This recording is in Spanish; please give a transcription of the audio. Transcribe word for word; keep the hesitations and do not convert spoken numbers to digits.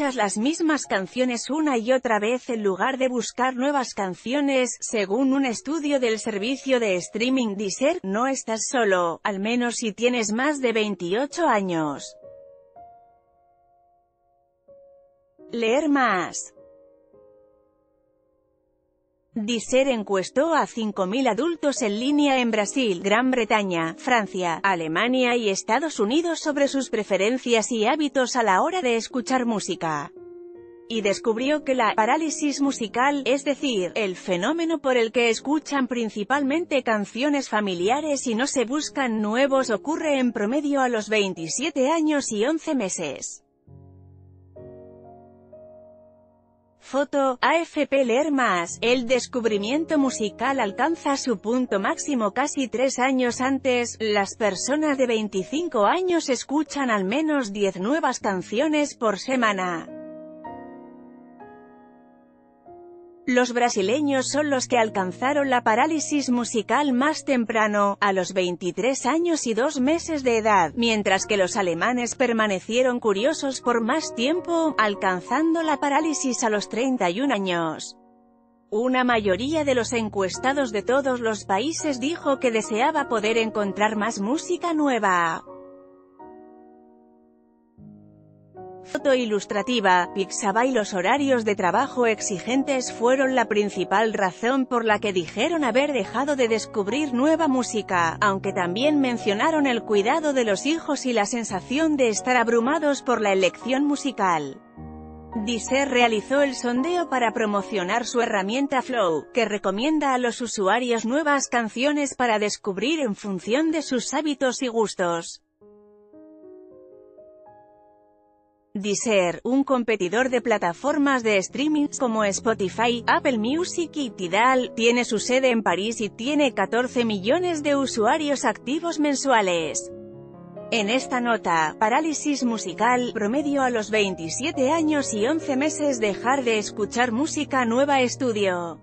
escuchas las mismas canciones una y otra vez en lugar de buscar nuevas canciones. Según un estudio del servicio de streaming Deezer, no estás solo, al menos si tienes más de veintiocho años. Leer más. Deezer encuestó a cinco mil adultos en línea en Brasil, Gran Bretaña, Francia, Alemania y Estados Unidos sobre sus preferencias y hábitos a la hora de escuchar música. Y descubrió que la «parálisis musical», es decir, el fenómeno por el que escuchan principalmente canciones familiares y no se buscan nuevos, ocurre en promedio a los veintisiete años y once meses. Foto, A F P. Leer más. El descubrimiento musical alcanza su punto máximo casi tres años antes. Las personas de veinticinco años escuchan al menos diez nuevas canciones por semana. Los brasileños son los que alcanzaron la parálisis musical más temprano, a los veintitrés años y dos meses de edad, mientras que los alemanes permanecieron curiosos por más tiempo, alcanzando la parálisis a los treinta y un años. Una mayoría de los encuestados de todos los países dijo que deseaba poder encontrar más música nueva. Foto ilustrativa, Pixabay. Los horarios de trabajo exigentes fueron la principal razón por la que dijeron haber dejado de descubrir nueva música, aunque también mencionaron el cuidado de los hijos y la sensación de estar abrumados por la elección musical. Deezer realizó el sondeo para promocionar su herramienta Flow, que recomienda a los usuarios nuevas canciones para descubrir en función de sus hábitos y gustos. Deezer, un competidor de plataformas de streaming como Spotify, Apple Music y Tidal, tiene su sede en París y tiene catorce millones de usuarios activos mensuales. En esta nota, parálisis musical, promedio a los veintisiete años y once meses, dejar de escuchar música nueva. Estudio.